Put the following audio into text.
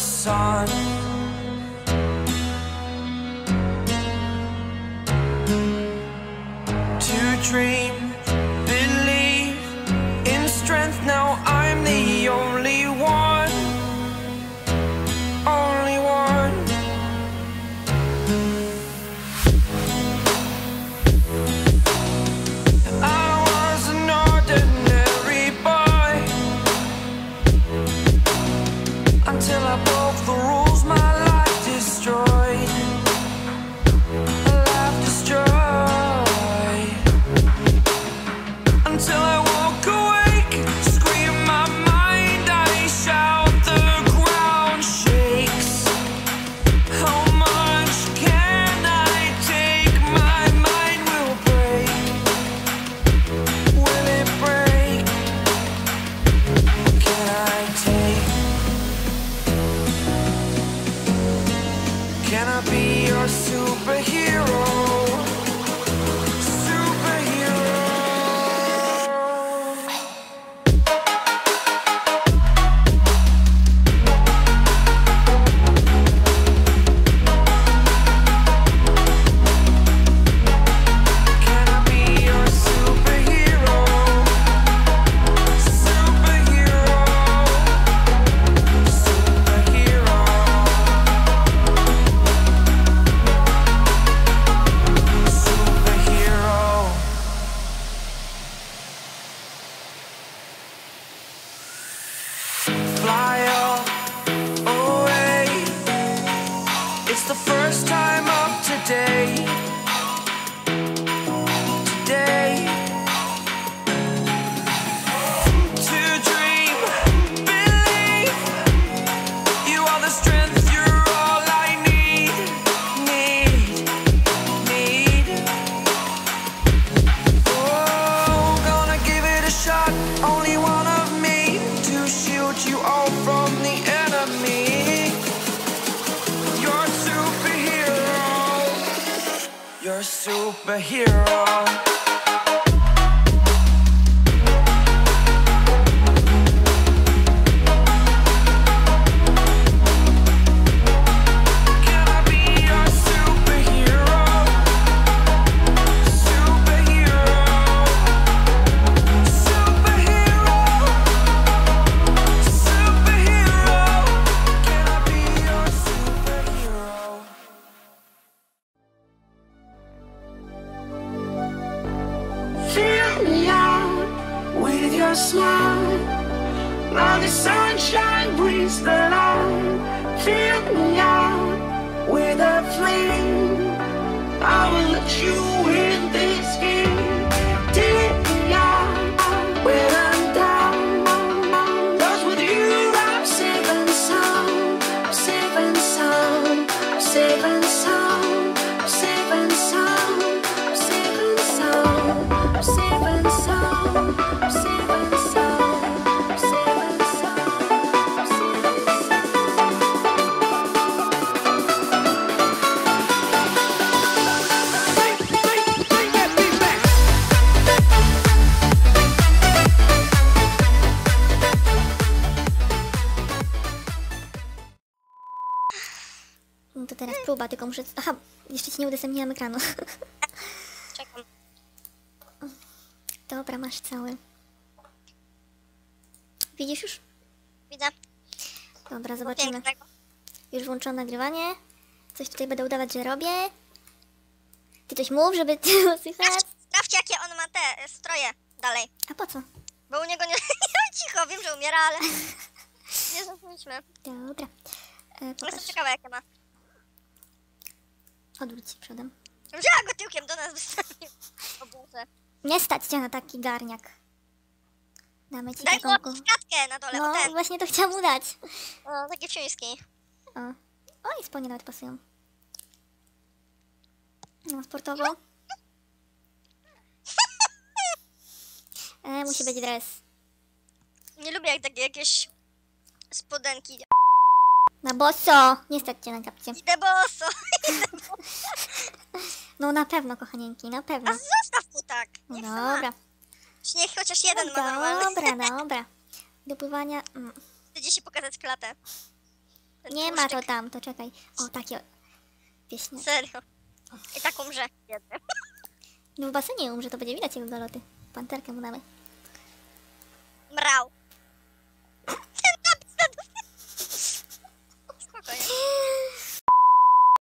sun. To dream, believe in strength. Now I'm the only one, only one. I was an ordinary boy until I broke the rules. My life destroyed. My life destroyed until I woke awake, scream my mind. I shout, the ground shakes. How much can I take? My mind will break. Will it break? Can I take? Can I be your superhero? Superhero. Can I be your superhero? Superhero. Superhero. Superhero. Fly away. It's the first time of today. Today. To dream, believe. You are the strength. You're all I need. Need. Oh, gonna give it a shot. Only one of me to shield you all from the enemy. You're a superhero. You're a superhero. Can I be your superhero? Superhero. Superhero. Superhero. Can I be your superhero? Fill me out with your smile. Now the sunshine brings the light. Fill me out with a flame. I will let you win this game. Take me out when I'm down. 'Cause with you I'm safe and sound. I'm safe and sound. I'm safe and sound. I'm safe and sound. I'm safe and sound. I'm safe and sound. I'm safe and sound. I'm safe and sound. I'm safe and No to teraz próba, tylko muszę... Aha, jeszcze ci nie udostępniłam ekranu. Czekam. Dobra, masz cały. Widzisz już? Widzę. Dobra, zobaczymy. Pięknego. Już włączyłam nagrywanie. Coś tutaj będę udawać, że robię. Ty coś mów, żeby ty usłyszeć. Sprawdźcie, jakie on ma te stroje dalej. A po co? Bo u niego nie... Cicho, wiem, że umiera, ale... Nie zapomnieliśmy. Dobra. Jestem Pokaż. ciekawa, jakie ma. Odwróć się przodem. Wzięła go tyłkiem, do nas wystawił. O Boże. Nie stać cię na taki garniak. Damy ci Daj mu taką... kwiatkę na dole, o No, ten. właśnie to chciałam udać. O, taki chiński. O, i spodnie nawet pasują. No, sportowo. Musi być dres. Nie lubię, jak takie jakieś spodenki. Na boso! Nie stać cię na kapcie. Idę boso. Idę boso. No na pewno, kochanieńki, na pewno. A zostaw mu tak. Niech sama. Dobra. Czy niech chociaż jeden ma normalny. Dobra, dobra. Do pływania... Chcę ci się pokazać klatę. Nie ma to tam, to czekaj. O, takie pieśniaki. Serio. I tak umrze. No w basenie umrze, to będzie widać jego galoty. Panterkę mu damy.